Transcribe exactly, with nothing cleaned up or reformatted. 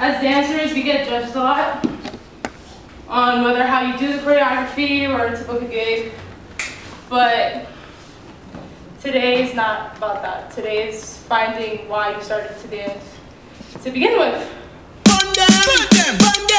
as dancers, we get judged a lot on whether how you do the choreography or to book a gig, but today is not about that. Today is finding why you started to dance to begin with. Burn them, burn them, burn them.